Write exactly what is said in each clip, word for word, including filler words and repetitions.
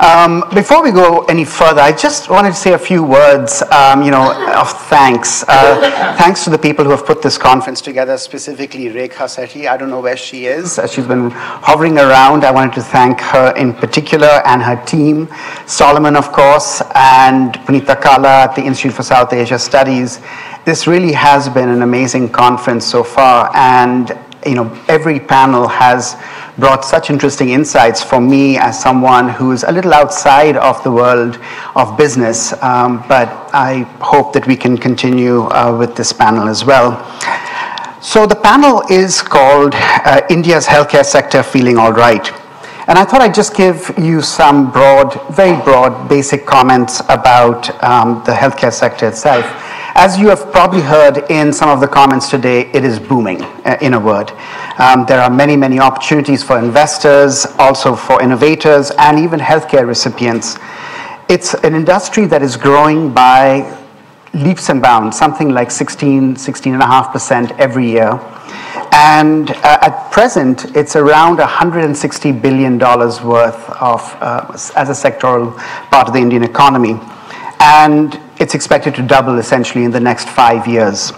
Um, before we go any further, I just wanted to say a few words, um, you know, of thanks. Uh, thanks to the people who have put this conference together, specifically Rekha Sethi. I don't know where she is. Uh, she's been hovering around. I wanted to thank her in particular and her team, Solomon, of course, and Punita Kala at the Institute for South Asia Studies. This really has been an amazing conference so far, and you know, every panel has brought such interesting insights for me as someone who's a little outside of the world of business, um, but I hope that we can continue uh, with this panel as well. So the panel is called uh, India's Healthcare Sector Feeling All Right. And I thought I'd just give you some broad, very broad, basic comments about um, the healthcare sector itself. As you have probably heard in some of the comments today, it is booming, uh, in a word. Um, there are many, many opportunities for investors, also for innovators, and even healthcare recipients. It's an industry that is growing by leaps and bounds, something like sixteen, sixteen point five percent every year. And uh, at present, it's around one hundred sixty billion dollars worth of, uh, as a sectoral part of the Indian economy. And it's expected to double, essentially, in the next five years.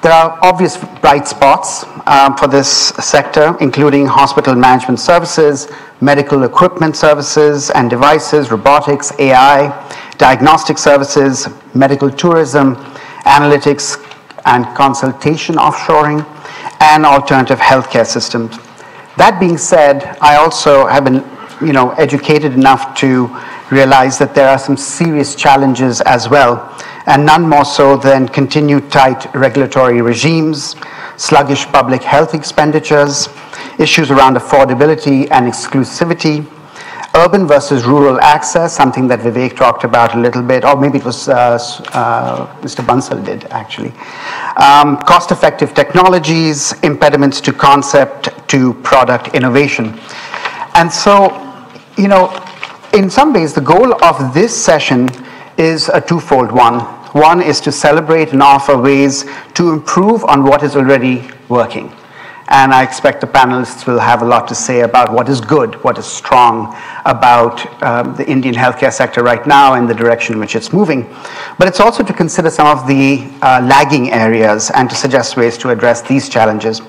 There are obvious bright spots um, for this sector, including hospital management services, medical equipment services and devices, robotics, A I, diagnostic services, medical tourism, analytics and consultation offshoring, and alternative healthcare systems. That being said, I also have been you know, educated enough to realize that there are some serious challenges as well, and none more so than continued tight regulatory regimes, sluggish public health expenditures, issues around affordability and exclusivity, urban versus rural access, something that Vivek talked about a little bit, or maybe it was uh, uh, Mister Bansal did, actually. Um, cost-effective technologies, impediments to concept to product innovation. And so, you know, in some ways, the goal of this session is a twofold one. One is to celebrate and offer ways to improve on what is already working. And I expect the panelists will have a lot to say about what is good, what is strong about um, the Indian healthcare sector right now and the direction in which it's moving. But it's also to consider some of the uh, lagging areas and to suggest ways to address these challenges.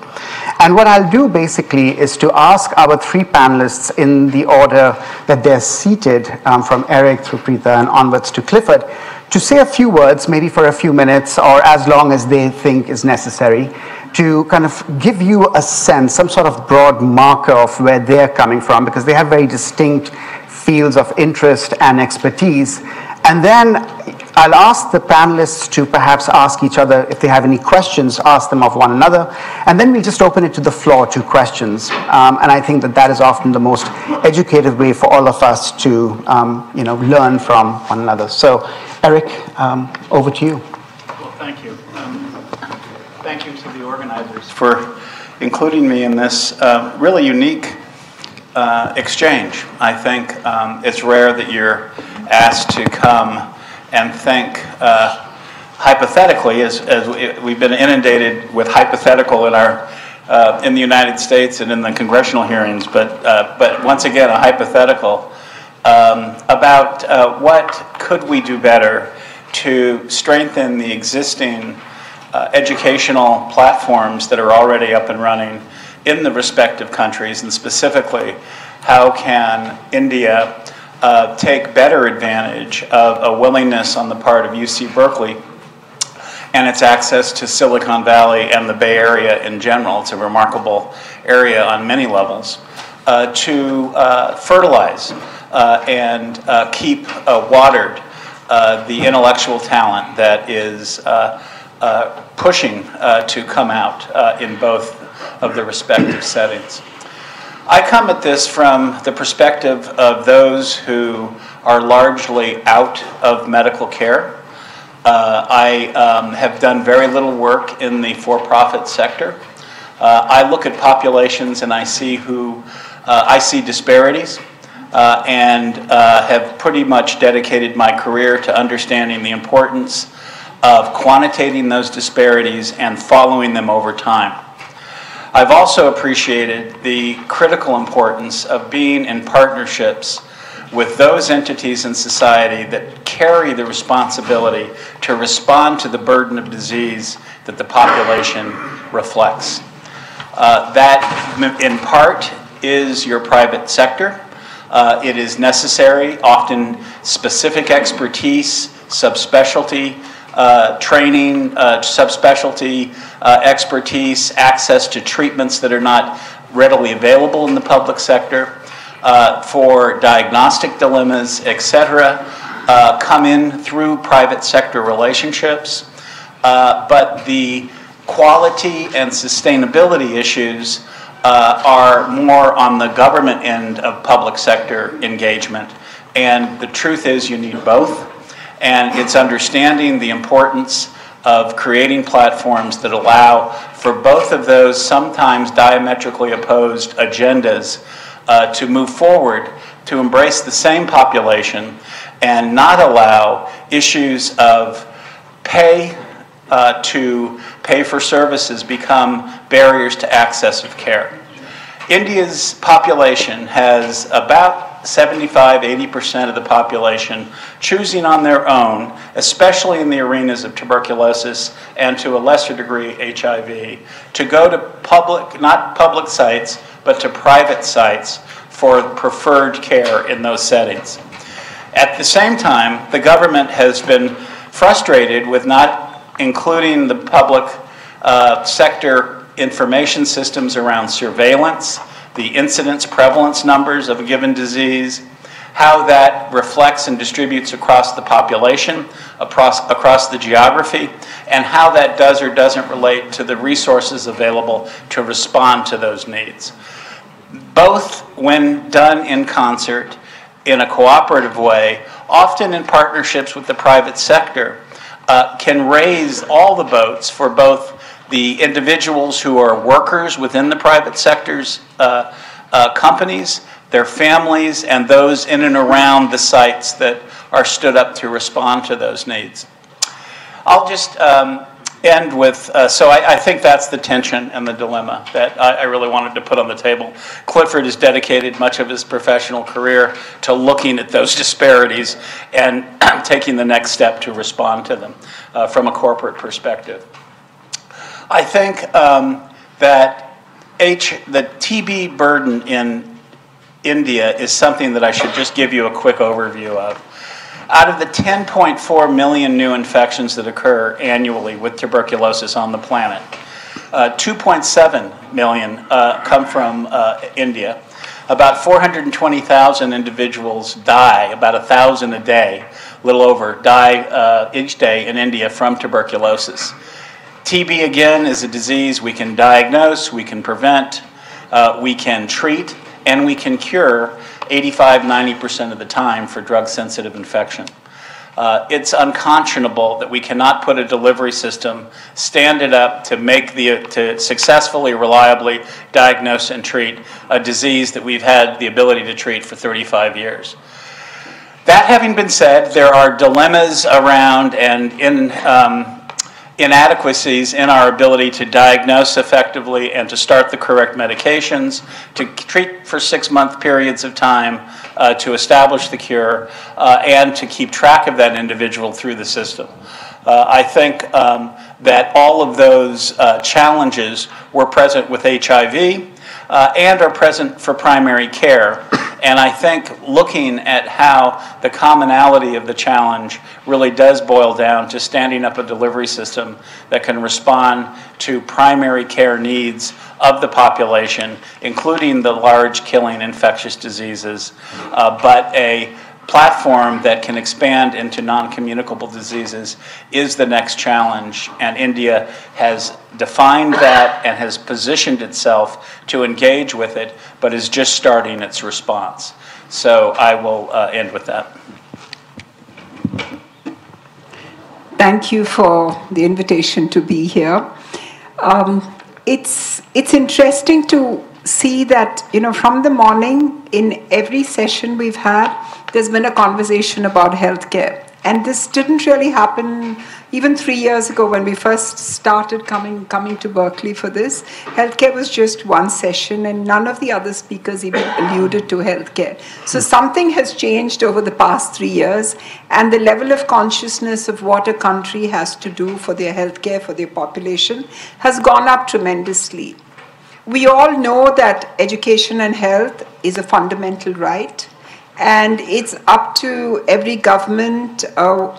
And what I'll do basically is to ask our three panelists in the order that they're seated, um, from Eric through Preetha and onwards to Clifford, to say a few words, maybe for a few minutes or as long as they think is necessary, to kind of give you a sense, some sort of broad marker of where they're coming from, because they have very distinct fields of interest and expertise. And then I'll ask the panelists to perhaps ask each other if they have any questions, ask them of one another, and then we'll just open it to the floor to questions. Um, and I think that that is often the most educative way for all of us to um, you know, learn from one another. So, Eric, um, over to you. Well, thank you. Um, thank you to the organizers for including me in this uh, really unique uh, exchange. I think um, it's rare that you're asked to come and think uh, hypothetically, as, as we've been inundated with hypothetical in our uh, in the United States and in the congressional hearings, but uh, but once again a hypothetical um, about uh, what could we do better to strengthen the existing uh, educational platforms that are already up and running in the respective countries, and specifically how can India Uh, take better advantage of a willingness on the part of U C Berkeley and its access to Silicon Valley and the Bay Area in general. It's a remarkable area on many levels, uh, to uh, fertilize uh, and uh, keep uh, watered uh, the intellectual talent that is uh, uh, pushing uh, to come out uh, in both of the respective settings. I come at this from the perspective of those who are largely out of medical care. Uh, I um, have done very little work in the for-profit sector. Uh, I look at populations and I see who, uh, I see disparities uh, and uh, have pretty much dedicated my career to understanding the importance of quantitating those disparities and following them over time. I've also appreciated the critical importance of being in partnerships with those entities in society that carry the responsibility to respond to the burden of disease that the population reflects. Uh, that, in part, is your private sector. Uh, it is necessary, often specific expertise, subspecialty uh, training, uh, subspecialty uh, expertise, access to treatments that are not readily available in the public sector, uh, for diagnostic dilemmas, et cetera, uh, come in through private sector relationships. Uh, but the quality and sustainability issues uh, are more on the government end of public sector engagement. And the truth is you need both. And it's understanding the importance of creating platforms that allow for both of those sometimes diametrically opposed agendas uh, to move forward, to embrace the same population and not allow issues of pay uh, to pay for services become barriers to access of care. India's population has about seventy-five, eighty percent of the population choosing on their own, especially in the arenas of tuberculosis and to a lesser degree H I V, to go to public, not public sites, but to private sites for preferred care in those settings. At the same time, the government has been frustrated with not including the public uh, sector information systems around surveillance, the incidence prevalence numbers of a given disease, how that reflects and distributes across the population, across, across the geography, and how that does or doesn't relate to the resources available to respond to those needs. Both, when done in concert, in a cooperative way, often in partnerships with the private sector, uh, can raise all the boats for both the individuals who are workers within the private sector's uh, uh, companies, their families, and those in and around the sites that are stood up to respond to those needs. I'll just um, end with, uh, so I, I think that's the tension and the dilemma that I, I really wanted to put on the table. Clifford has dedicated much of his professional career to looking at those disparities and taking the next step to respond to them uh, from a corporate perspective. I think um, that H, the T B burden in India is something that I should just give you a quick overview of. Out of the ten point four million new infections that occur annually with tuberculosis on the planet, uh, two point seven million uh, come from uh, India. About four hundred twenty thousand individuals die, about one thousand a day, a little over, die uh, each day in India from tuberculosis. T B, again, is a disease we can diagnose, we can prevent, uh, we can treat, and we can cure eighty-five, ninety percent of the time for drug-sensitive infection. Uh, it's unconscionable that we cannot put a delivery system, stand it up to make the, to successfully, reliably diagnose and treat a disease that we've had the ability to treat for thirty-five years. That having been said, there are dilemmas around and in, um, inadequacies in our ability to diagnose effectively and to start the correct medications, to treat for six-month periods of time, uh, to establish the cure, uh, and to keep track of that individual through the system. Uh, I think um, that all of those uh, challenges were present with H I V uh, and are present for primary care. And I think looking at how the commonality of the challenge really does boil down to standing up a delivery system that can respond to primary care needs of the population, including the large killing infectious diseases, uh, but a platform that can expand into non-communicable diseases is the next challenge, and India has defined that and has positioned itself to engage with it, but is just starting its response. So I will uh, end with that. Thank you for the invitation to be here. Um, it's, it's interesting to see that, you know, from the morning in every session we've had, there's been a conversation about healthcare And this didn't really happen even three years ago when we first started coming coming to Berkeley for this. Healthcare was just one session, and none of the other speakers even alluded to healthcare. So something has changed over the past three years, and the level of consciousness of what a country has to do for their healthcare, for their population, has gone up tremendously. We all know that education and health is a fundamental right. And it's up to every government uh,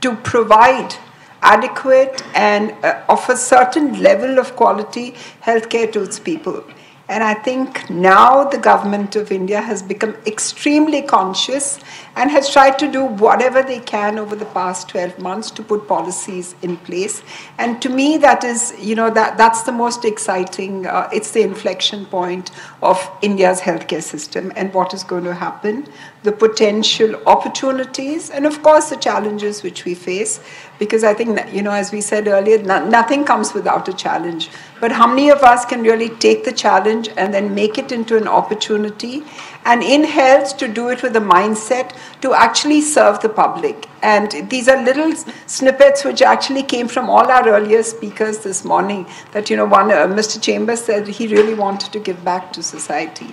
to provide adequate and uh, offer certain level of quality healthcare to its people. And I think now the government of India has become extremely conscious and has tried to do whatever they can over the past twelve months to put policies in place. And to me, that is, you know, that, that's the most exciting, uh, it's the inflection point of India's healthcare system and what is going to happen, the potential opportunities, and of course the challenges which we face. Because I think, you know, as we said earlier, no, nothing comes without a challenge. But how many of us can really take the challenge and then make it into an opportunity? And in health, to do it with a mindset to actually serve the public. And these are little snippets which actually came from all our earlier speakers this morning. That, you know, one, uh, Mister Chambers said he really wanted to give back to society.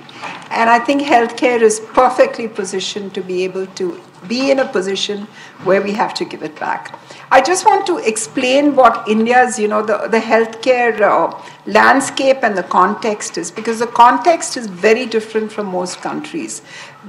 And I think healthcare is perfectly positioned to be able to be in a position where we have to give it back. I just want to explain what India's, you know, the, the healthcare uh, landscape and the context is, because the context is very different from most countries.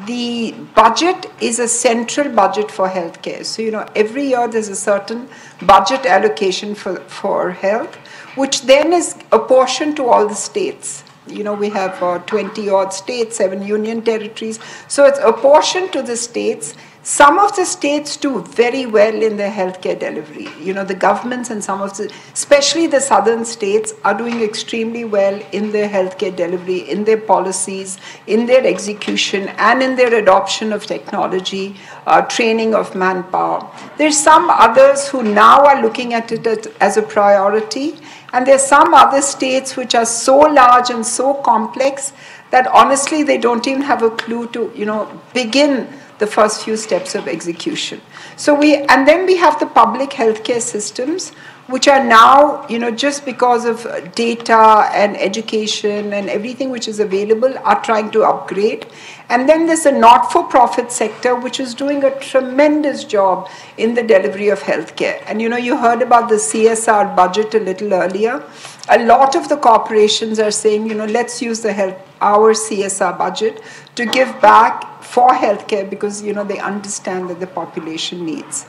The budget is a central budget for healthcare. So, you know, every year there's a certain budget allocation for, for health, which then is apportioned to all the states. You know, we have uh, twenty odd states, seven union territories. So it's apportioned to the states. Some of the states do very well in their healthcare delivery. You know, the governments and some of the, especially the southern states, are doing extremely well in their healthcare delivery, in their policies, in their execution, and in their adoption of technology, uh, training of manpower. There's some others who now are looking at it as a priority, and there's some other states which are so large and so complex that honestly they don't even have a clue to, you know, begin the first few steps of execution. So we, and then we have the public healthcare systems, which are now, you know, just because of data and education and everything which is available, are trying to upgrade. And then there's the not-for-profit sector, which is doing a tremendous job in the delivery of healthcare. And, you know, you heard about the C S R budget a little earlier. A lot of the corporations are saying, you know, let's use the health, our C S R budget to give back for healthcare, because, you know, they understand that the population needs.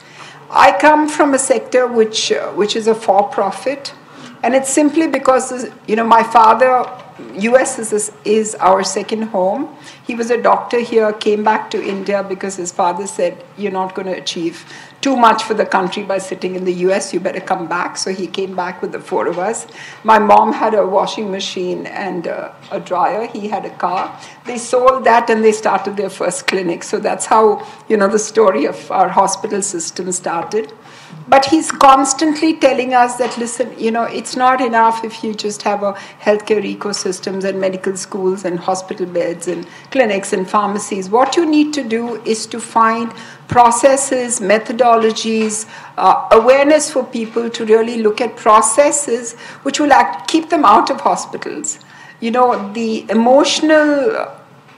I come from a sector which uh, which is a for-profit, and it's simply because, you know, my father, U S is, is our second home. He was a doctor here, came back to India because his father said, you're not going to achieve too much for the country by sitting in the U S, you better come back. So he came back with the four of us. My mom had a washing machine and a, a dryer. He had a car. They sold that and they started their first clinic. So that's how, you know, the story of our hospital system started. But he's constantly telling us that, listen, you know, it's not enough if you just have a healthcare ecosystems and medical schools and hospital beds and clinics and pharmacies. What you need to do is to find processes, methodologies, uh, awareness for people to really look at processes which will act, keep them out of hospitals. You know, the emotional...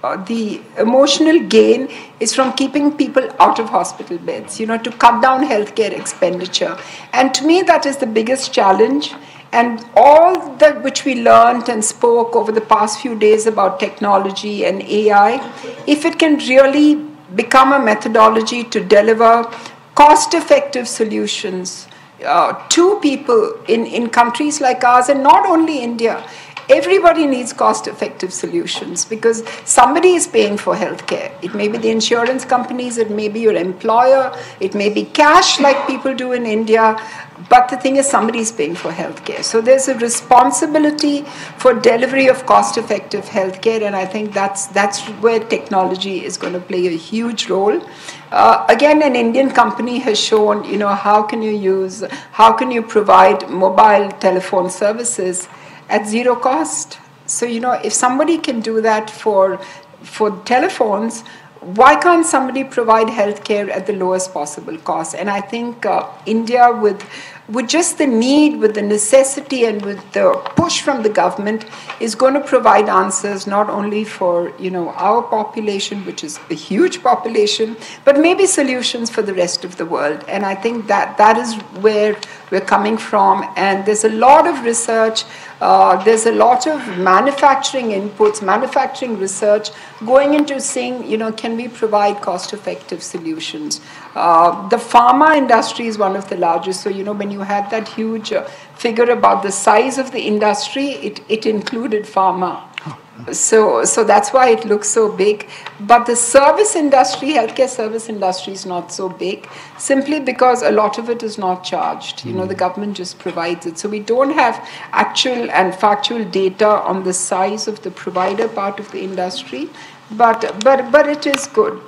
Uh, the emotional gain is from keeping people out of hospital beds, you know, to cut down healthcare expenditure. And to me, that is the biggest challenge. And all that which we learned and spoke over the past few days about technology and A I, if it can really become a methodology to deliver cost-effective solutions uh, to people in, in countries like ours, and not only India. Everybody needs cost-effective solutions, because somebody is paying for healthcare. It may be the insurance companies, it may be your employer, it may be cash like people do in India, but the thing is somebody is paying for healthcare. So there's a responsibility for delivery of cost-effective healthcare, and I think that's, that's where technology is going to play a huge role. Uh, again, an Indian company has shown, you know, how can you use, how can you provide mobile telephone services at zero cost. So, you know, if somebody can do that for, for telephones, why can't somebody provide healthcare at the lowest possible cost? And I think uh, India, with with just the need, with the necessity, and with the push from the government, is going to provide answers not only for you know our population, which is a huge population, but maybe solutions for the rest of the world. And I think that that is where we're coming from. And there's a lot of research, uh, there's a lot of manufacturing inputs, manufacturing research going into seeing, you know, can we provide cost-effective solutions? Uh, the pharma industry is one of the largest. So, you know, when you had that huge uh, figure about the size of the industry, it, it included pharma. So, so that's why it looks so big. But the service industry, healthcare service industry, is not so big, simply because a lot of it is not charged. You know, the government just provides it. So we don't have actual and factual data on the size of the provider part of the industry, but, but, but it is good.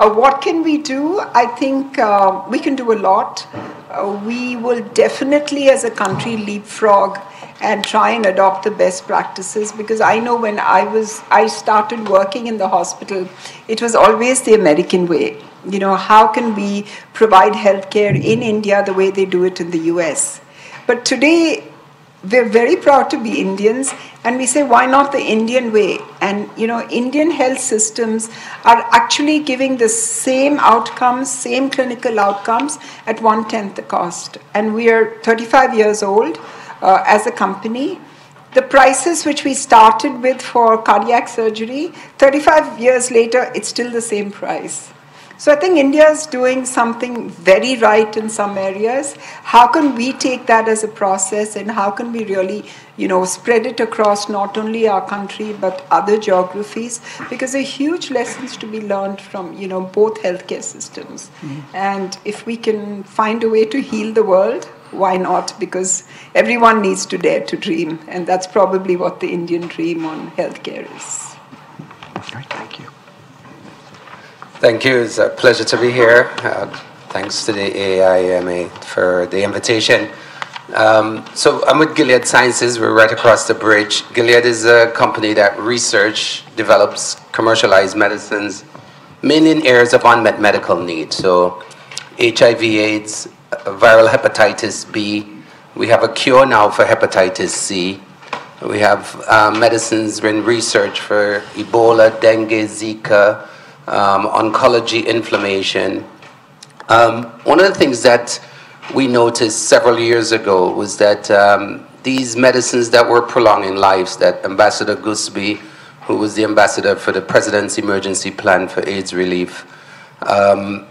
Uh, what can we do? I think uh, we can do a lot. Uh, we will definitely, as a country, leapfrog and try and adopt the best practices, because I know when I was, I started working in the hospital, it was always the American way. You know, how can we provide healthcare in India the way they do it in the U S? But today, we're very proud to be Indians, and we say, why not the Indian way? And, you know, Indian health systems are actually giving the same outcomes, same clinical outcomes, at one-tenth the cost. And we are thirty-five years old uh, as a company. The prices which we started with for cardiac surgery, thirty-five years later, it's still the same price. So I think India is doing something very right in some areas. How can we take that as a process, and how can we really, you know, spread it across not only our country but other geographies? Because there are huge lessons to be learned from, you know, both healthcare systems. Mm-hmm. And if we can find a way to heal the world, why not? Because everyone needs to dare to dream, and that's probably what the Indian dream on healthcare is. All right, thank you. Thank you. It's a pleasure to be here. Uh, thanks to the A I M A for the invitation. Um, so I'm with Gilead Sciences. We're right across the bridge. Gilead is a company that research, develops, commercializes medicines, mainly in areas of unmet medical need. So H I V AIDS, viral hepatitis B. We have a cure now for hepatitis C. We have uh, medicines in research for Ebola, dengue, Zika, Um, oncology, inflammation. Um, one of the things that we noticed several years ago was that um, these medicines that were prolonging lives, that Ambassador Goosby, who was the ambassador for the President's Emergency Plan for AIDS Relief, um,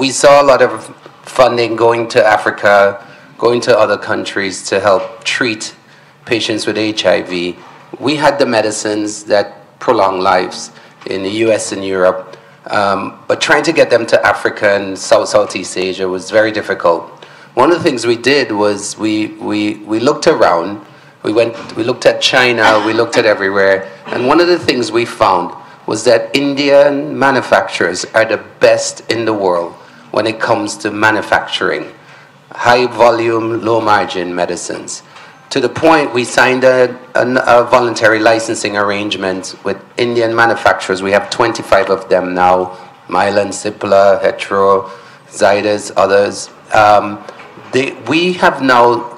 we saw a lot of funding going to Africa, going to other countries to help treat patients with H I V. We had the medicines that prolong lives in the U S and Europe. Um, but trying to get them to Africa and South, Southeast Asia was very difficult. One of the things we did was we, we, we looked around, we, went, we looked at China, we looked at everywhere, and one of the things we found was that Indian manufacturers are the best in the world when it comes to manufacturing high volume, low margin medicines. To the point we signed a, a, a voluntary licensing arrangement with Indian manufacturers. We have twenty-five of them now, Mylan, Cipla, Hetero, Zyders, others. Um, they, we have now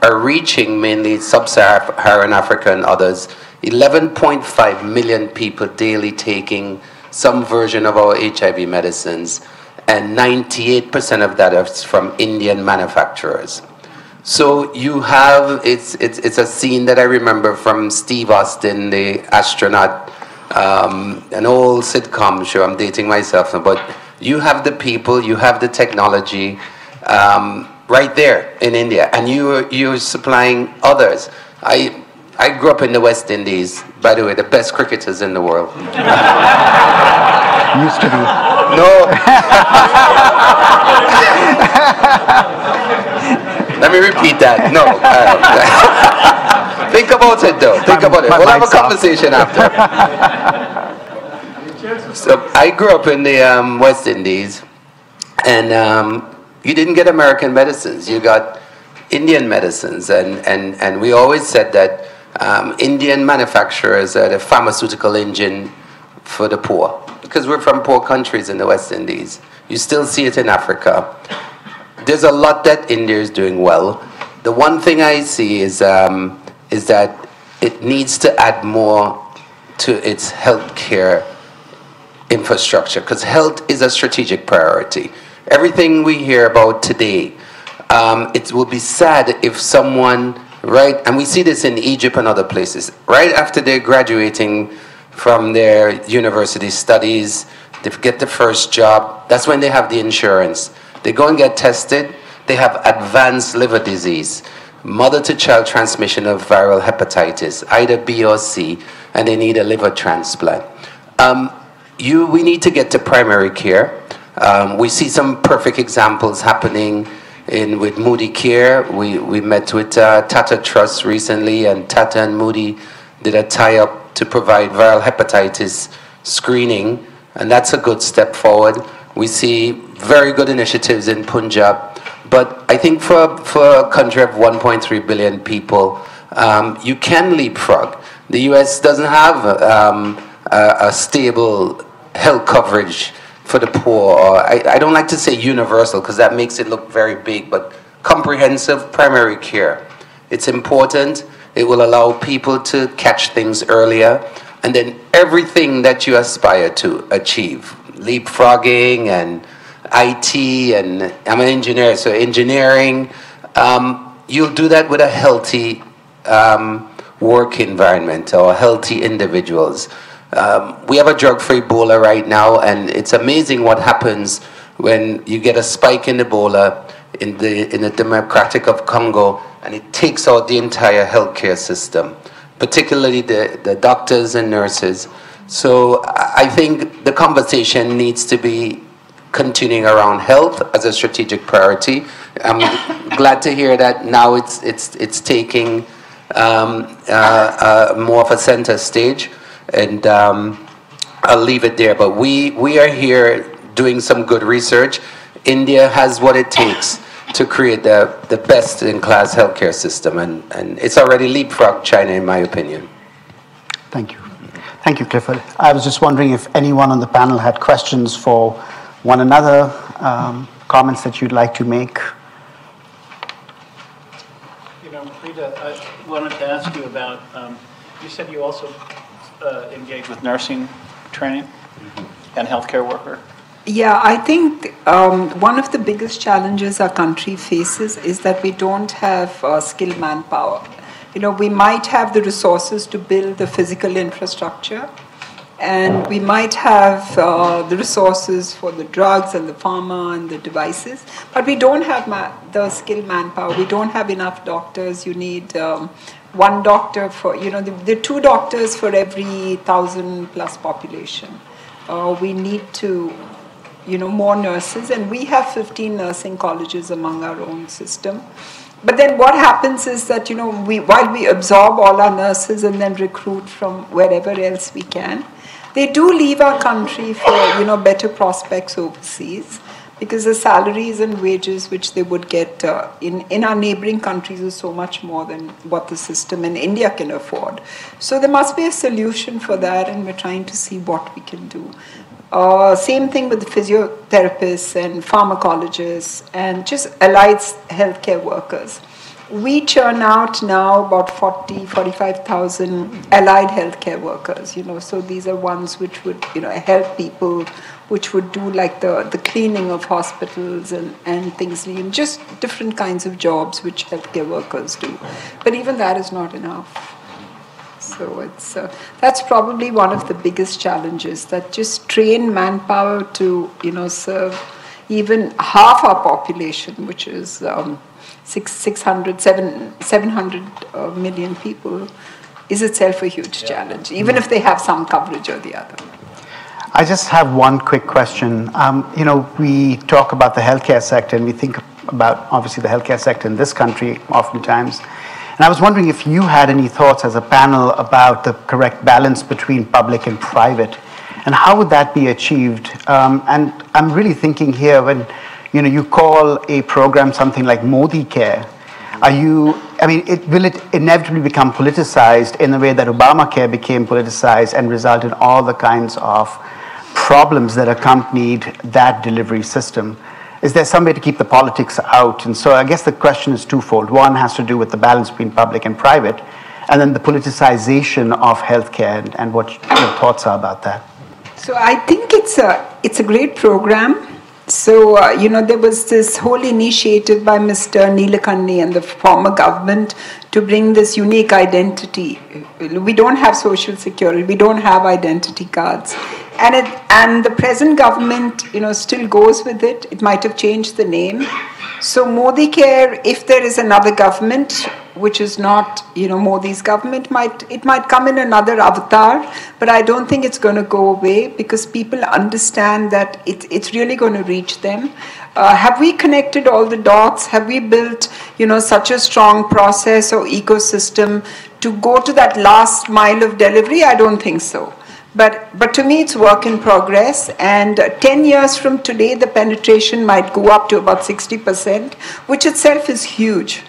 are reaching mainly sub-Saharan Africa and others. eleven point five million people daily taking some version of our H I V medicines, and ninety-eight percent of that is from Indian manufacturers. So you have, it's, it's, it's a scene that I remember from Steve Austin, the astronaut, um, an old sitcom show, I'm dating myself now, but you have the people, you have the technology um, right there in India, and you, you're supplying others. I, I grew up in the West Indies, by the way, the best cricketers in the world. Used to be. No. Let me repeat that. No. Uh, think about it, though. Think about it. We'll have a conversation after. So I grew up in the um, West Indies, and um, you didn't get American medicines. You got Indian medicines, and, and, and we always said that um, Indian manufacturers are the pharmaceutical engine for the poor. because we're from poor countries in the West Indies. You still see it in Africa. There's a lot that India is doing well. The one thing I see is, um, is that it needs to add more to its healthcare infrastructure, because health is a strategic priority. Everything we hear about today, um, it will be sad if someone, right, and we see this in Egypt and other places, right after they're graduating from their university studies, they get the first job, that's when they have the insurance. They go and get tested, they have advanced liver disease, mother-to-child transmission of viral hepatitis, either B or C, and they need a liver transplant. Um, you, we need to get to primary care. Um, we see some perfect examples happening in, with Modicare. We, we met with uh, Tata Trust recently, and Tata and Modi did a tie-up to provide viral hepatitis screening, and that's a good step forward. We see very good initiatives in Punjab, but I think for, for a country of one point three billion people, um, you can leapfrog. The U S doesn't have um, a, a stable health coverage for the poor. Or I, I don't like to say universal, because that makes it look very big, but comprehensive primary care. It's important. It will allow people to catch things earlier, and then everything that you aspire to achieve, leapfrogging and I T, and I'm an engineer, so engineering, um, you'll do that with a healthy um, work environment or healthy individuals. Um, we have a drug-free Ebola right now, and it's amazing what happens when you get a spike in Ebola in the, in the Democratic of Congo, and it takes out the entire healthcare system, particularly the, the doctors and nurses. So I think the conversation needs to be continuing around health as a strategic priority. I'm glad to hear that now it's, it's, it's taking um, uh, uh, more of a center stage, and um, I'll leave it there. But we, we are here doing some good research. India has what it takes to create the, the best-in-class healthcare system, and, and it's already leapfrogged China, in my opinion. Thank you. Thank you, Clifford. I was just wondering if anyone on the panel had questions for one another, um, comments that you'd like to make. You know, Preetha, I wanted to ask you about, um, you said you also uh, engage with nursing training and healthcare worker. Yeah, I think um, one of the biggest challenges our country faces is that we don't have uh, skilled manpower. You know, we might have the resources to build the physical infrastructure, and we might have uh, the resources for the drugs and the pharma and the devices, but we don't have ma the skilled manpower. We don't have enough doctors. You need um, one doctor for, you know, the, the two doctors for every thousand plus population. Uh, we need to, you know, more nurses, and we have fifteen nursing colleges among our own system. But then what happens is that, you know, we, while we absorb all our nurses and then recruit from wherever else we can, they do leave our country for, you know, better prospects overseas, because the salaries and wages which they would get uh, in, in our neighboring countries is so much more than what the system in India can afford. So there must be a solution for that, and we're trying to see what we can do. Uh, same thing with the physiotherapists and pharmacologists and just allied healthcare workers. We churn out now about forty, forty-five thousand allied healthcare workers, you know, so these are ones which would, you know, help people, which would do like the, the cleaning of hospitals and, and things, and just different kinds of jobs which healthcare workers do. But even that is not enough. So it's, uh, that's probably one of the biggest challenges, that just train manpower to, you know, serve even half our population, which is um, six, 600, seven, 700 uh, million people, is itself a huge yeah. challenge, even yeah. if they have some coverage or the other. I just have one quick question. Um, you know, we talk about the healthcare sector, and we think about, obviously, the healthcare sector in this country oftentimes. And I was wondering if you had any thoughts as a panel about the correct balance between public and private, and how would that be achieved? Um, and I'm really thinking here when, you know, you call a program something like Modicare, are you, I mean, it, will it inevitably become politicized in the way that Obamacare became politicized and resulted in all the kinds of problems that accompanied that delivery system. Is there some way to keep the politics out? And so I guess the question is twofold. One has to do with the balance between public and private, and then the politicization of healthcare, and, and what your thoughts are about that. So I think it's a, it's a great program. So, uh, you know, there was this whole initiative by Mister Neelakandi and the former government to bring this unique identity. We don't have social security, we don't have identity cards. And, it, and the present government, you know, still goes with it. It might have changed the name. So Modicare, if there is another government, which is not, you know, Modi's government, might it might come in another avatar, but I don't think it's going to go away because people understand that it, it's really going to reach them. Uh, have we connected all the dots? Have we built, you know, such a strong process or ecosystem to go to that last mile of delivery? I don't think so. But, but to me, it's work in progress, and uh, ten years from today, the penetration might go up to about sixty percent, which itself is huge.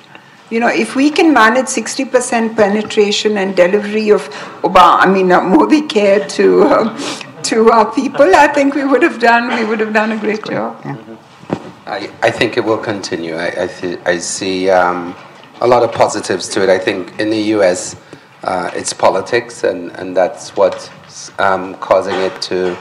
You know, if we can manage sixty percent penetration and delivery of Obama, I mean, uh, Modicare to, uh, to our people, I think we would have done, we would have done a great job. Yeah. I, I think it will continue. I, I, I see um, a lot of positives to it. I think in the U S, uh, it's politics, and, and that's what... Um, causing it to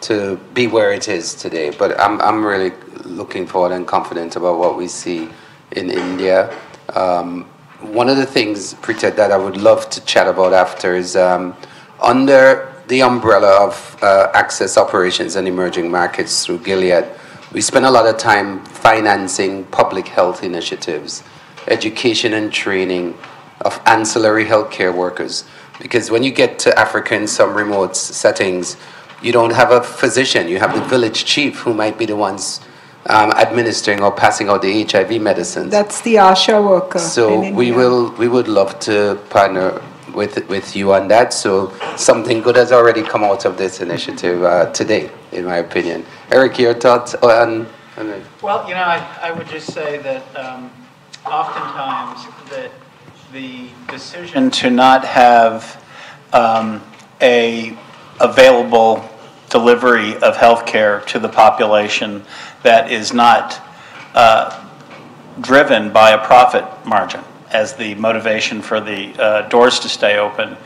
to be where it is today. But I'm, I'm really looking forward and confident about what we see in India. Um, one of the things, Preetha, that I would love to chat about after is um, under the umbrella of uh, access operations and emerging markets through Gilead, we spend a lot of time financing public health initiatives, education and training of ancillary healthcare workers. Because when you get to Africa in some remote settings, you don't have a physician. You have the village chief who might be the ones um, administering or passing out the H I V medicines. That's the ASHA worker. So we will, we would love to partner with, with you on that. So something good has already come out of this initiative uh, today, in my opinion. Eric, your thoughts on, on it? Well, you know, I, I would just say that um, oftentimes that the decision to not have um, a available delivery of healthcare to the population that is not uh, driven by a profit margin as the motivation for the uh, doors to stay open,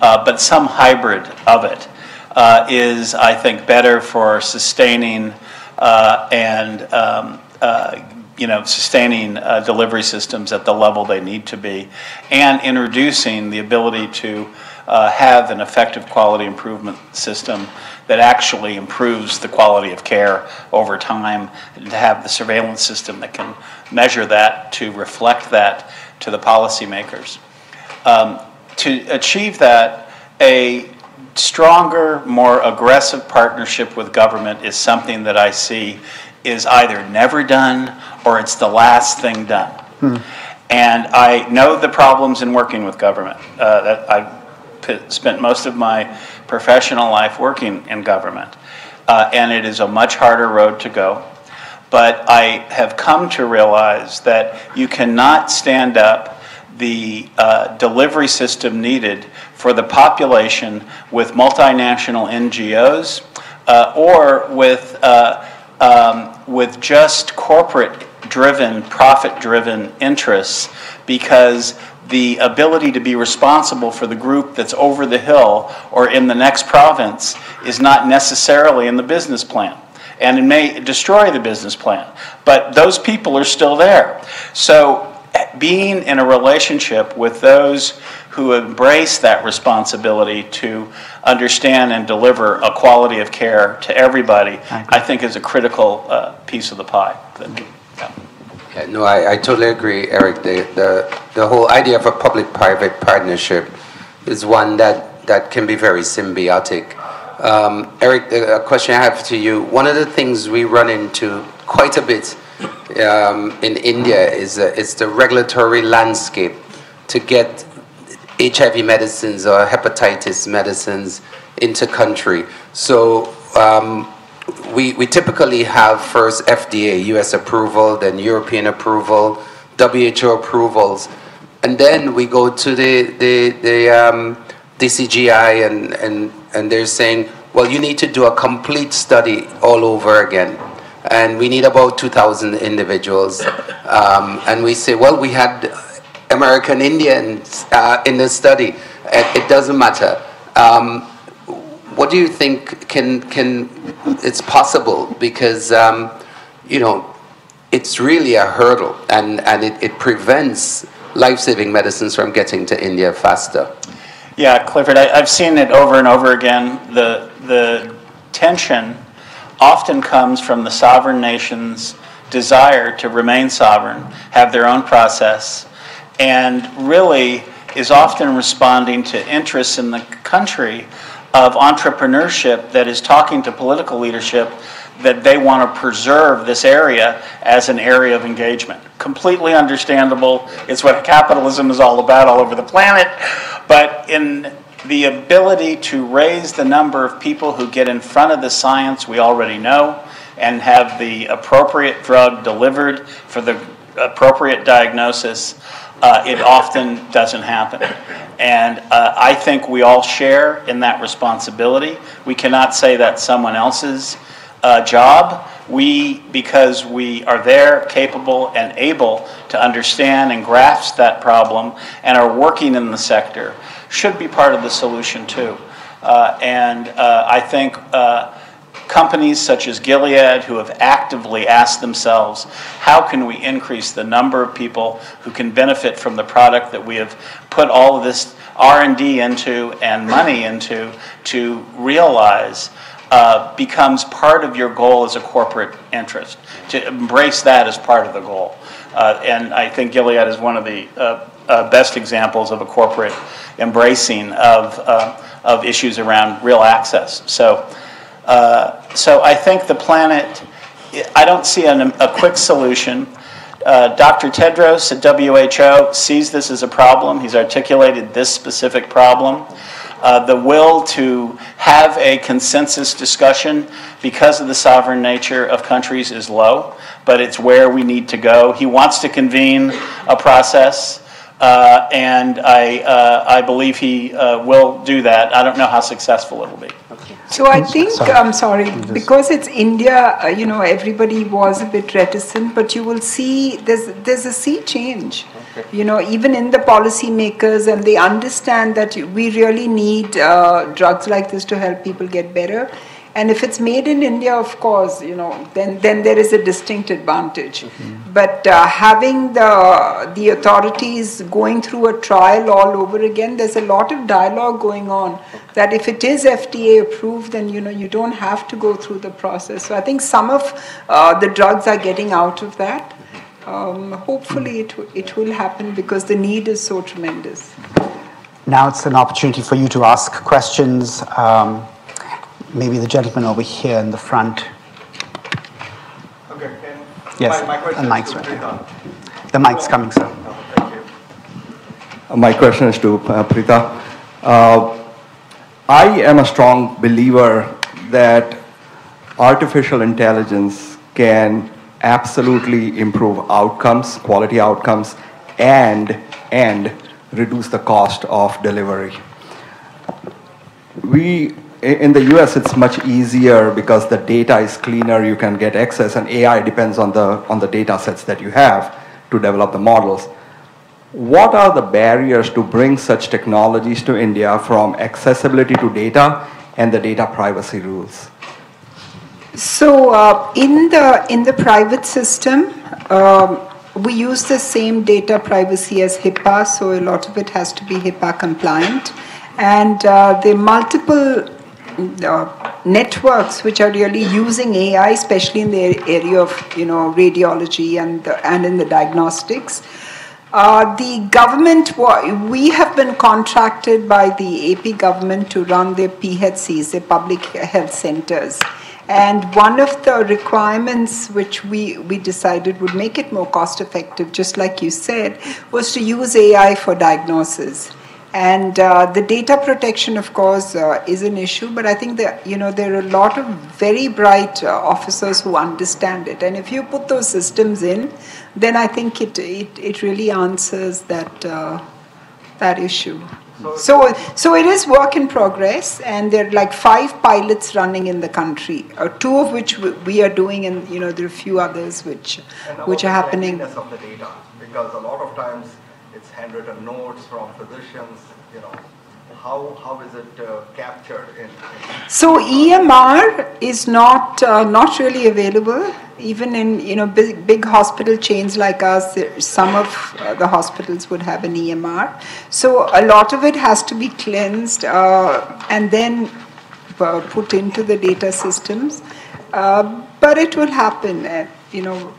uh, but some hybrid of it uh, is, I think, better for sustaining uh, and um, uh, you know, sustaining uh, delivery systems at the level they need to be, and introducing the ability to uh, have an effective quality improvement system that actually improves the quality of care over time, and to have the surveillance system that can measure that to reflect that to the policymakers. Um, to achieve that, a stronger, more aggressive partnership with government is something that I see is either never done or it's the last thing done. Hmm. And I know the problems in working with government. Uh, that I p spent most of my professional life working in government. Uh, and it is a much harder road to go. But I have come to realize that you cannot stand up the uh, delivery system needed for the population with multinational N G Os uh, or with uh, Um, with just corporate-driven, profit-driven interests, because the ability to be responsible for the group that's over the hill or in the next province is not necessarily in the business plan. And it may destroy the business plan. But those people are still there. So being in a relationship with those who embrace that responsibility to understand and deliver a quality of care to everybody, I think is a critical uh, piece of the pie. Yeah. Yeah, no, I, I totally agree, Eric. The, the, the whole idea of a public-private partnership is one that, that can be very symbiotic. Um, Eric, a question I have to you. One of the things we run into quite a bit um, in India is, uh, is the regulatory landscape to get H I V medicines or hepatitis medicines into country. So um, we, we typically have first F D A, U S approval, then European approval, W H O approvals, and then we go to the, the, the um, D C G I and, and, and they're saying, well, you need to do a complete study all over again. And we need about two thousand individuals. Um, and we say, well, we had American Indians uh, in this study. It, it doesn't matter. Um, what do you think can, can it's possible? Because, um, you know, it's really a hurdle, and, and it, it prevents life-saving medicines from getting to India faster. Yeah, Clifford, I, I've seen it over and over again. The, the tension often comes from the sovereign nation's desire to remain sovereign, have their own process, and really is often responding to interests in the country of entrepreneurship that is talking to political leadership that they want to preserve this area as an area of engagement. Completely understandable. It's what capitalism is all about all over the planet. But in the ability to raise the number of people who get in front of the science we already know and have the appropriate drug delivered for the appropriate diagnosis, uh, it often doesn't happen. And uh, I think we all share in that responsibility. We cannot say that's someone else's Uh, job. We, because we are there, capable and able to understand and grasp that problem and are working in the sector, should be part of the solution too. Uh, and uh, I think uh, companies such as Gilead, who have actively asked themselves, how can we increase the number of people who can benefit from the product that we have put all of this R and D into and money into to realize, Uh, becomes part of your goal as a corporate interest, to embrace that as part of the goal. Uh, and I think Gilead is one of the uh, uh, best examples of a corporate embracing of, uh, of issues around real access. So, uh, so I think the planet, I don't see an, a quick solution. Uh, Doctor Tedros at W H O sees this as a problem. He's articulated this specific problem. Uh, the will to have a consensus discussion because of the sovereign nature of countries is low, but it's where we need to go. He wants to convene a process, uh, and I, uh, I believe he uh, will do that. I don't know how successful it will be. So I think, sorry. I'm sorry, because it's India, uh, you know, everybody was a bit reticent, but you will see there's, there's a sea change, okay. You know, even in the policymakers, and they understand that we really need uh, drugs like this to help people get better. And if it's made in India, of course, you know, then, then there is a distinct advantage. Mm-hmm. But uh, having the, the authorities going through a trial all over again, there's a lot of dialogue going on that if it is F D A approved, then, you know, you don't have to go through the process. So I think some of uh, the drugs are getting out of that. Um, hopefully it, it will happen because the need is so tremendous. Now it's an opportunity for you to ask questions. Um, Maybe the gentleman over here in the front. Okay. And yes, my, my the mic's right there. The mic's coming, sir. Oh, thank you. Uh, my question is to uh, Preetha. Uh, I am a strong believer that artificial intelligence can absolutely improve outcomes, quality outcomes, and, and reduce the cost of delivery. We... In the U S, it's much easier because the data is cleaner, you can get access, and A I depends on the, on the data sets that you have to develop the models. What are the barriers to bring such technologies to India, from accessibility to data and the data privacy rules? So uh, in, the, in the private system, um, we use the same data privacy as HIPAA, so a lot of it has to be HIPAA compliant. And uh, the multiple Uh, networks which are really using A I, especially in the area of, you know, radiology and the, and in the diagnostics. Uh, the government, we have been contracted by the A P government to run their P H Cs, their public health centers. And one of the requirements which we, we decided would make it more cost effective, just like you said, was to use A I for diagnosis. And uh, the data protection, of course, uh, is an issue, but I think that, you know, there are a lot of very bright uh, officers who understand it. And if you put those systems in, then I think it, it, it really answers that, uh, that issue. So, so it is work in progress, and there are like five pilots running in the country, or two of which we are doing, and you know there are a few others which, which are happening. And about the cleanliness of the data, because a lot of times it's handwritten notes from physicians, you know. How, how is it uh, captured? In, in so E M R is not uh, not really available. Even in you know big, big hospital chains like us, some of uh, the hospitals would have an E M R. So a lot of it has to be cleansed uh, and then uh, put into the data systems. Uh, but it will happen. Uh, you know,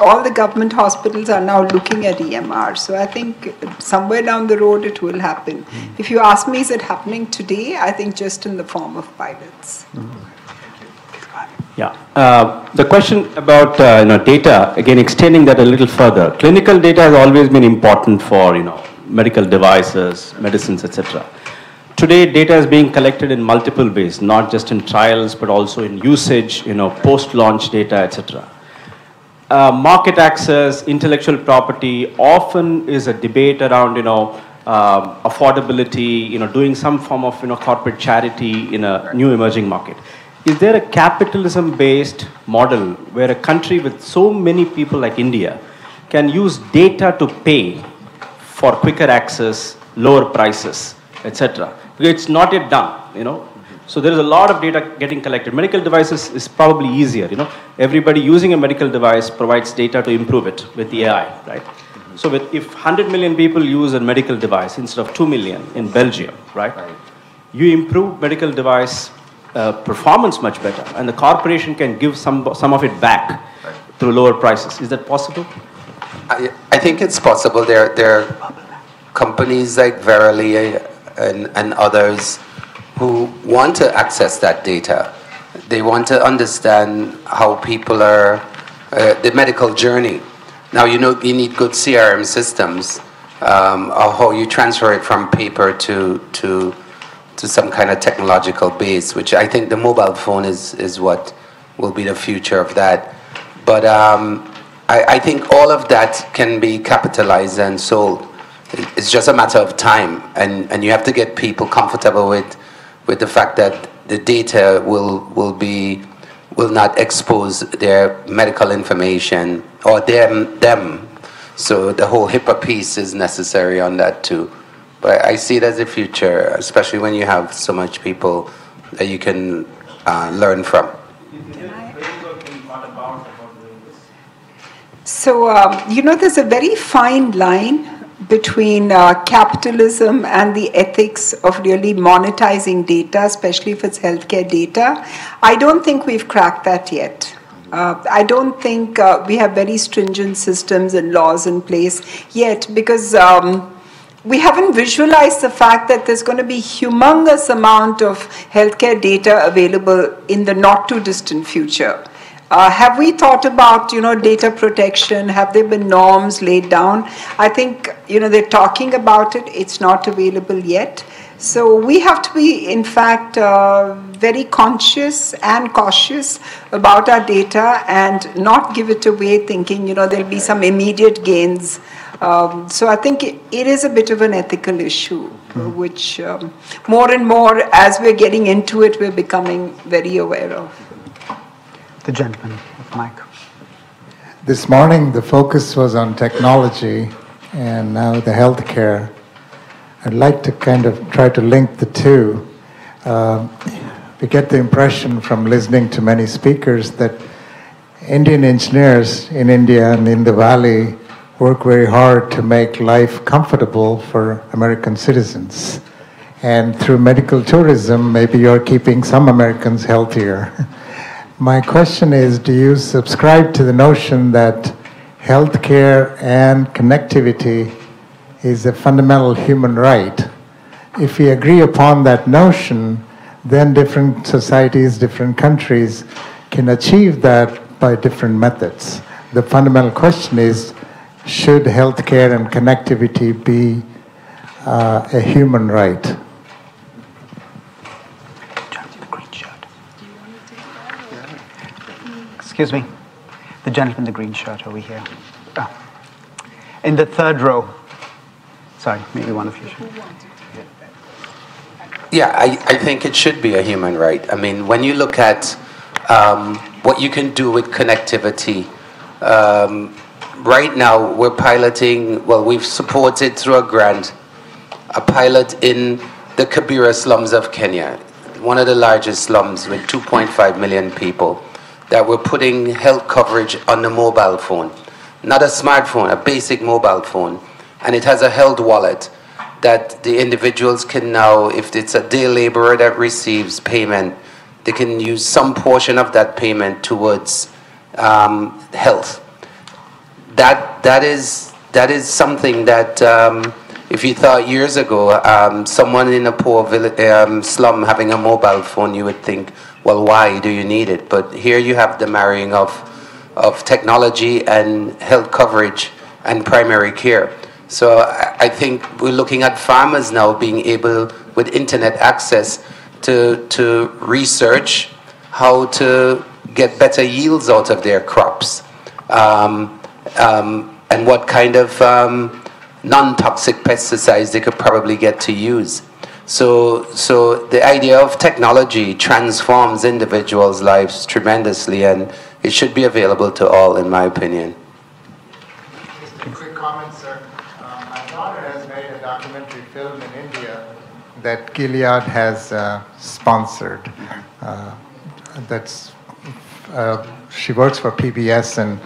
all the government hospitals are now looking at E M R. So I think somewhere down the road it will happen. Mm-hmm. If you ask me, is it happening today? I think just in the form of pilots. Mm-hmm. Yeah, uh, the question about uh, you know data, again extending that a little further. Clinical data has always been important for you know medical devices, medicines, et cetera. Today, data is being collected in multiple ways, not just in trials but also in usage, you know, post-launch data, et cetera. Uh, market access, intellectual property, often is a debate around you know um, affordability, you know, doing some form of you know corporate charity in a new emerging market. Is there a capitalism-based model where a country with so many people like India can use data to pay for quicker access, lower prices, et cetera? It's not yet done, you know. So there is a lot of data getting collected. Medical devices is probably easier, you know. Everybody using a medical device provides data to improve it with the A I, right? Mm-hmm. So with, if one hundred million people use a medical device instead of two million in Belgium, right? Right. You improve medical device Uh, performance much better, and the corporation can give some some of it back through lower prices. Is that possible? I, I think it's possible. There, there are companies like Verily and, and others who want to access that data. They want to understand how people are, uh, the medical journey. Now, you know, you need good C R M systems, um, or how you transfer it from paper to, to to some kind of technological base, which I think the mobile phone is, is what will be the future of that. But um, I, I think all of that can be capitalized and sold. It's just a matter of time, and, and you have to get people comfortable with with the fact that the data will will be will not expose their medical information or them them. So the whole HIPAA piece is necessary on that too. But I see it as a future, especially when you have so much people that you can uh, learn from. So, um, you know, there's a very fine line between uh, capitalism and the ethics of really monetizing data, especially if it's healthcare data. I don't think we've cracked that yet. Uh, I don't think uh, we have very stringent systems and laws in place yet, because Um, we haven't visualized the fact that there's going to be humongous amount of healthcare data available in the not too distant future. Uh, have we thought about, you know, data protection? Have there been norms laid down? I think, you know, they're talking about it. It's not available yet. So we have to be, in fact, uh, very conscious and cautious about our data and not give it away thinking, you know, there'll be some immediate gains. Um, so I think it, it is a bit of an ethical issue, mm-hmm. which um, more and more, as we're getting into it, we're becoming very aware of. The gentleman with the mic. This morning, the focus was on technology and now the healthcare. I'd like to kind of try to link the two. Uh, we get the impression from listening to many speakers that Indian engineers in India and in the Valley work very hard to make life comfortable for American citizens. And through medical tourism, maybe you're keeping some Americans healthier. My question is, do you subscribe to the notion that healthcare and connectivity is a fundamental human right? If we agree upon that notion, then different societies, different countries can achieve that by different methods. The fundamental question is, should healthcare and connectivity be uh, a human right? Excuse me, the gentleman in the green shirt over here. Oh. In the third row. Sorry, maybe one of you should. Yeah, I, I think it should be a human right. I mean, when you look at um, what you can do with connectivity, um, right now we're piloting, well, we've supported through a grant, a pilot in the Kibera slums of Kenya, one of the largest slums with two point five million people, that we're putting health coverage on the mobile phone. Not a smartphone, a basic mobile phone. And it has a health wallet that the individuals can now, if it's a day laborer that receives payment, they can use some portion of that payment towards um, health. That, that, is, that is something that, um, if you thought years ago, um, someone in a poor village, um, slum having a mobile phone, you would think, well, why do you need it? But here you have the marrying of, of technology and health coverage and primary care. So I think we're looking at farmers now being able, with internet access, to, to research how to get better yields out of their crops, um, um, and what kind of um, non-toxic pesticides they could probably get to use. So, so the idea of technology transforms individuals' lives tremendously, and it should be available to all, in my opinion. Just a quick comment, sir. Uh, my daughter has made a documentary film in India that Gilead has uh, sponsored. Uh, that's, uh, she works for P B S, and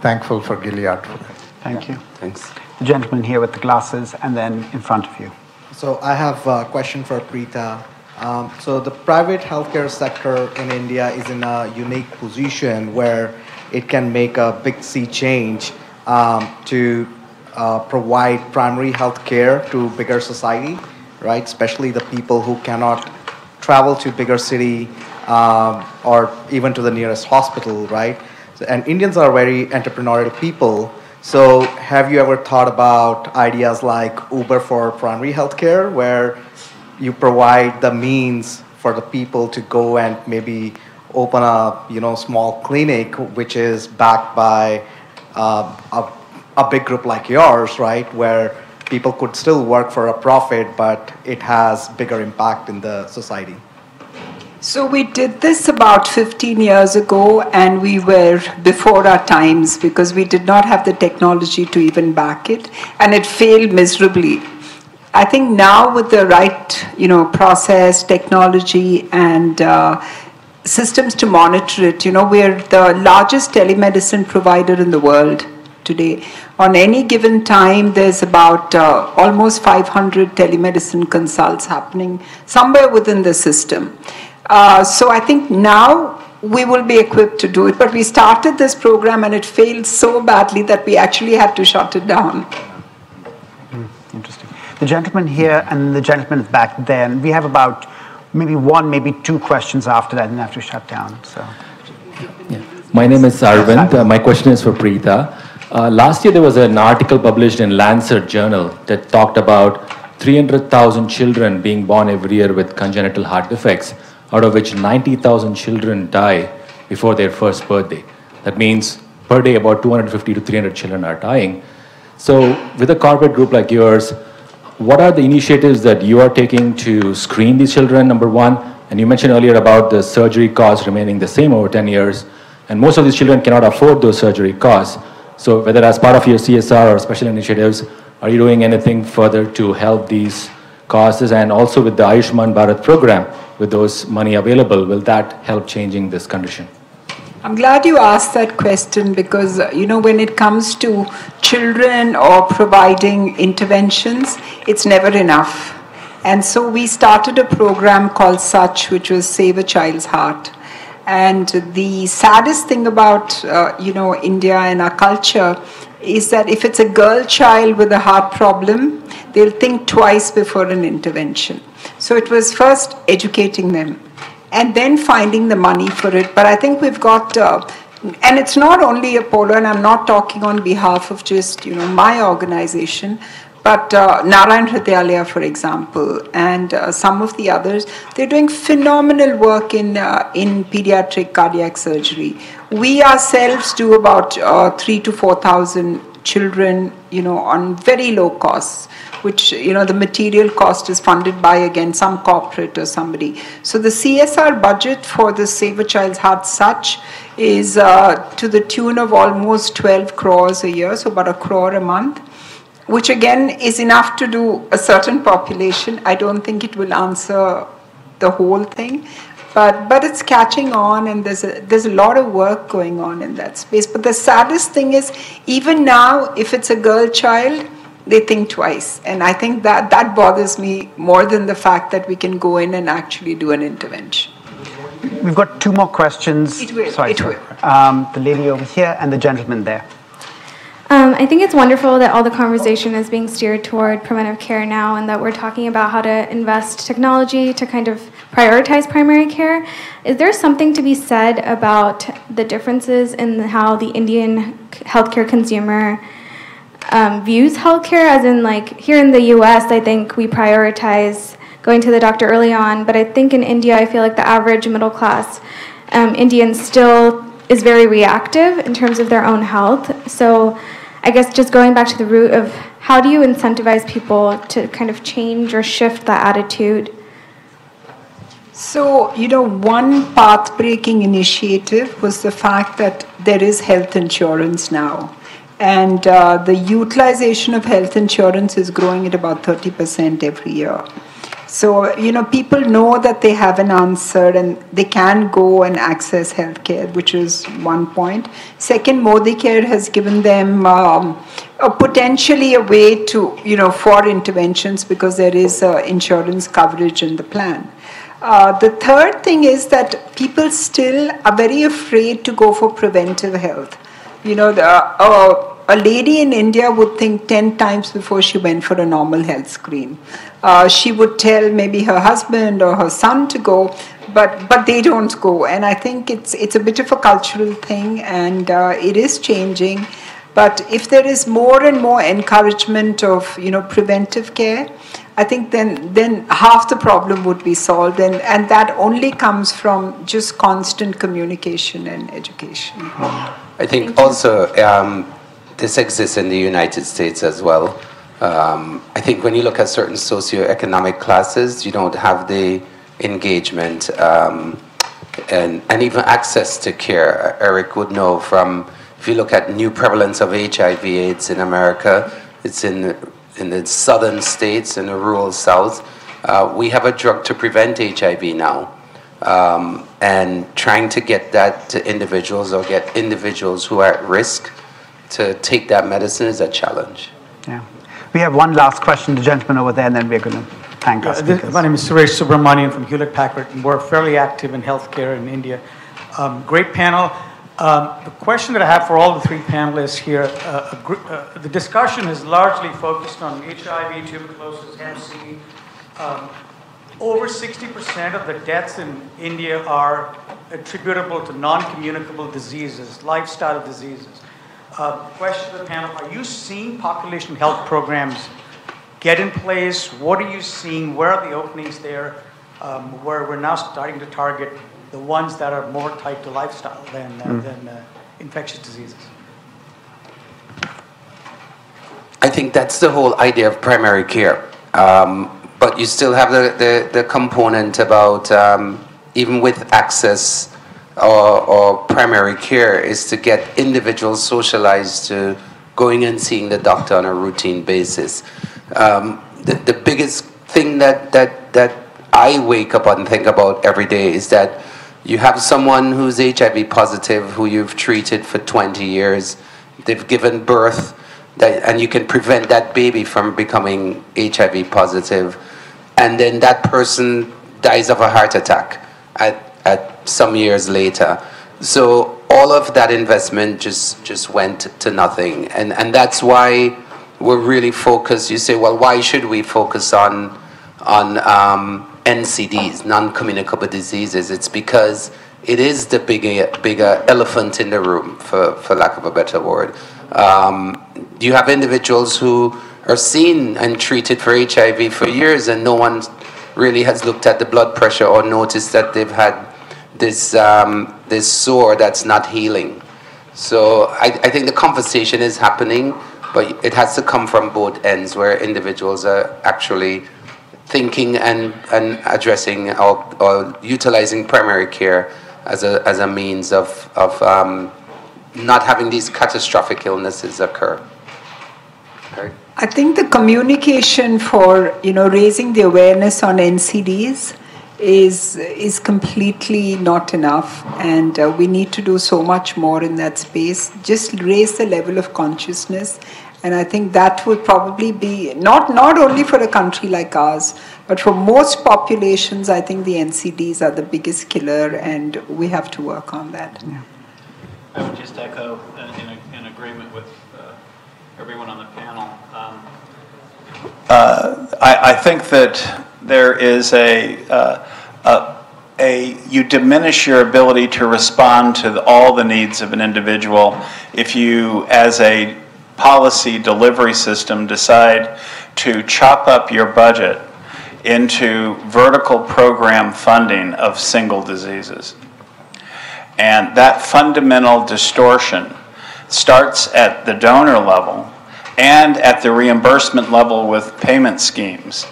thankful for Gilead for that. Thank yeah. you. Thanks. The gentleman here with the glasses, and then in front of you. So I have a question for Preetha. Um, so the private healthcare sector in India is in a unique position where it can make a big sea change um, to uh, provide primary healthcare to bigger society, right? Especially the people who cannot travel to bigger city um, or even to the nearest hospital, right? So, and Indians are very entrepreneurial people. So have you ever thought about ideas like Uber for primary healthcare, where you provide the means for the people to go and maybe open a you know small clinic which is backed by uh, a, a big group like yours, right, where people could still work for a profit, but it has bigger impact in the society? So we did this about fifteen years ago, and we were before our times because we did not have the technology to even back it, and it failed miserably. I think now with the right, you know, process, technology, and uh, systems to monitor it, you know, we're the largest telemedicine provider in the world today. On any given time, there's about uh, almost five hundred telemedicine consults happening somewhere within the system. Uh, so I think now we will be equipped to do it. But we started this program and it failed so badly that we actually had to shut it down. Mm, interesting. The gentleman here and the gentleman back there. And we have about maybe one, maybe two questions after that, and have to shut down. So, yeah. My name is Arvind. Uh, my question is for Preetha. Uh, last year there was an article published in Lancet Journal that talked about three hundred thousand children being born every year with congenital heart defects, out of which ninety thousand children die before their first birthday. That means per day about two hundred fifty to three hundred children are dying. So with a corporate group like yours, what are the initiatives that you are taking to screen these children, number one? And you mentioned earlier about the surgery costs remaining the same over ten years, and most of these children cannot afford those surgery costs. So whether as part of your C S R or special initiatives, are you doing anything further to help these causes? And also with the Ayushman Bharat program, with those money available, will that help changing this condition? I'm glad you asked that question because, you know, when it comes to children or providing interventions, it's never enough. And so we started a program called SUCH, which was Save a Child's Heart. And the saddest thing about, uh, you know, India and our culture is that if it's a girl child with a heart problem, they'll think twice before an intervention. So it was first educating them and then finding the money for it. But I think we've got, uh, and it's not only Apollo, and I'm not talking on behalf of just, you know, my organization, but uh, Narayan Hridayalia, for example, and uh, some of the others, they're doing phenomenal work in, uh, in pediatric cardiac surgery. We ourselves do about uh, three to four thousand children, you know, on very low costs, which, you know, the material cost is funded by, again, some corporate or somebody. So the C S R budget for the Save a Child's Heart Such is uh, to the tune of almost twelve crores a year, so about a crore a month, which again is enough to do a certain population. I don't think it will answer the whole thing, but but it's catching on, and there's a, there's a lot of work going on in that space. But the saddest thing is, even now, if it's a girl child, they think twice, and I think that that bothers me more than the fact that we can go in and actually do an intervention. We've got two more questions. It will. Sorry, it sorry. will. Um, the lady over here and the gentleman there. Um, I think it's wonderful that all the conversation is being steered toward preventive care now, and that we're talking about how to invest technology to kind of prioritize primary care. Is there something to be said about the differences in how the Indian healthcare consumer um, views healthcare? As in, like, here in the U S, I think we prioritize going to the doctor early on, but I think in India, I feel like the average middle class um, Indian still is very reactive in terms of their own health. So I guess just going back to the root of how do you incentivize people to kind of change or shift that attitude? So, you know, one path-breaking initiative was the fact that there is health insurance now. And uh, the utilization of health insurance is growing at about thirty percent every year. So, you know, people know that they have an answer and they can go and access healthcare, which is one point. Second, Modicare has given them um, a potentially a way to, you know, for interventions, because there is uh, insurance coverage in the plan. Uh, the third thing is that people still are very afraid to go for preventive health. You know, the, uh, a lady in India would think ten times before she went for a normal health screen. Uh, she would tell maybe her husband or her son to go, but but they don't go. And I think it's it's a bit of a cultural thing, and uh, it is changing. But if there is more and more encouragement of, you know, preventive care, I think then then half the problem would be solved, and, and that only comes from just constant communication and education. I think Thank also um, this exists in the United States as well. Um, I think when you look at certain socioeconomic classes, you don't have the engagement um, and, and even access to care. Eric would know from, if you look at new prevalence of H I V AIDS in America, it's in, in the southern states, in the rural south. Uh, we have a drug to prevent H I V now. Um, and trying to get that to individuals, or get individuals who are at risk to take that medicine, is a challenge. Yeah. We have one last question, the gentleman over there, and then we're going to thank us. Yeah, my name is Suresh Subramanian from Hewlett Packard, and we're fairly active in healthcare in India. Um, great panel. Um, the question that I have for all the three panelists here, uh, a gr uh, the discussion is largely focused on H I V, tuberculosis, M C. Um, over sixty percent of the deaths in India are attributable to non-communicable diseases, lifestyle diseases. Uh, question to the panel, are you seeing population health programs get in place? What are you seeing? Where are the openings there? Um, where we're now starting to target the ones that are more tied to lifestyle than, uh, mm. than uh, infectious diseases? I think that's the whole idea of primary care. Um, but you still have the, the, the component about, um, even with access, Or, or primary care, is to get individuals socialized to going and seeing the doctor on a routine basis. Um, the, the biggest thing that, that, that I wake up and think about every day is that you have someone who's H I V positive, who you've treated for twenty years, they've given birth, that, and you can prevent that baby from becoming H I V positive, and then that person dies of a heart attack at, at some years later. So all of that investment just just went to nothing, and and that's why we're really focused. You say, well, why should we focus on on um, N C Ds, non-communicable diseases? It's because it is the bigger bigger elephant in the room, for for lack of a better word. Um, you have individuals who are seen and treated for H I V for years, and no one really has looked at the blood pressure or noticed that they've had this um, this sore that's not healing. So I, I think the conversation is happening. But it has to come from both ends, where individuals are actually thinking and, and addressing or, or utilizing primary care as a, as a means of, of um, not having these catastrophic illnesses occur. Okay. I think the communication for, you know, raising the awareness on N C Ds is, is completely not enough, and uh, we need to do so much more in that space. Just raise the level of consciousness, and I think that would probably be, not, not only for a country like ours, but for most populations, I think the N C Ds are the biggest killer, and we have to work on that. Yeah. I would just echo uh, in, a, in agreement with uh, everyone on the panel. Um, uh, I, I think that there is a, uh, a, a, you diminish your ability to respond to the, all the needs of an individual if you, as a policy delivery system, decide to chop up your budget into vertical program funding of single diseases. And that fundamental distortion starts at the donor level and at the reimbursement level with payment schemes.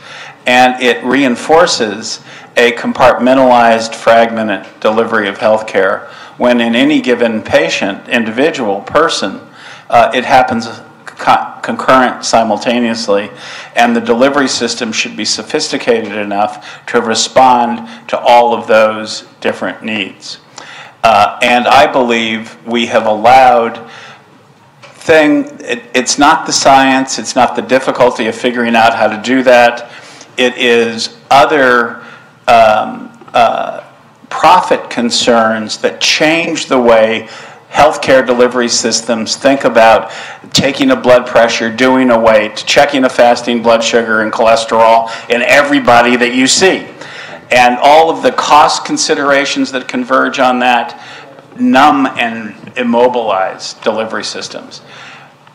And it reinforces a compartmentalized, fragmented delivery of healthcare, when in any given patient, individual, person, uh, it happens co- concurrent, simultaneously, and the delivery system should be sophisticated enough to respond to all of those different needs. Uh, and I believe we have allowed thing, it, it's not the science, it's not the difficulty of figuring out how to do that. It is other um, uh, profit concerns that change the way healthcare delivery systems think about taking a blood pressure, doing a weight, checking a fasting blood sugar and cholesterol in everybody that you see. And all of the cost considerations that converge on that numb and immobilize delivery systems.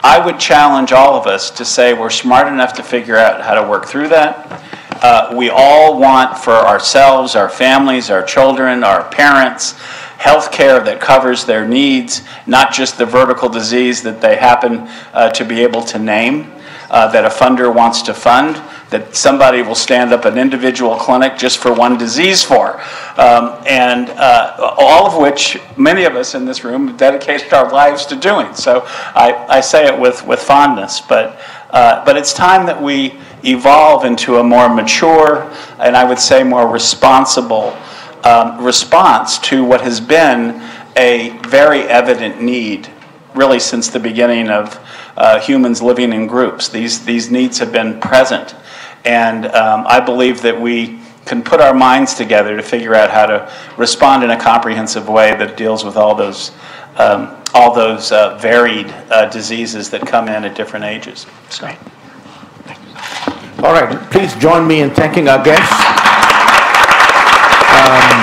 I would challenge all of us to say we're smart enough to figure out how to work through that. Uh, we all want for ourselves, our families, our children, our parents, health care that covers their needs, not just the vertical disease that they happen uh, to be able to name, uh, that a funder wants to fund, that somebody will stand up an individual clinic just for one disease for. Um, and uh, all of which many of us in this room have dedicated our lives to doing. So I, I say it with, with fondness, but, uh, but it's time that we evolve into a more mature, and I would say more responsible um, response to what has been a very evident need really since the beginning of uh, humans living in groups. These, these needs have been present, and um, I believe that we can put our minds together to figure out how to respond in a comprehensive way that deals with all those, um, all those uh, varied uh, diseases that come in at different ages. So. All right, please join me in thanking our guests. Um,